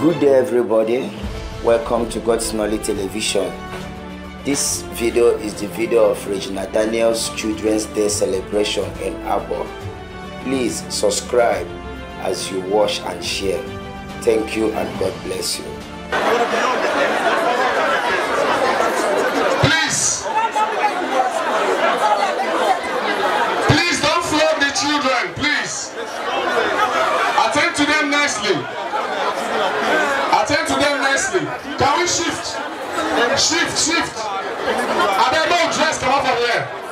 Good day everybody, welcome to Godsnolly Television. This video is the video of Regina Daniel's Children's Day celebration in Abuja. Please subscribe as you watch and share. Thank you and God bless you. Please don't flog the children, please. Attend to them nicely. Attend to them nicely. Can we shift? Shift. Are there no dress come out from here?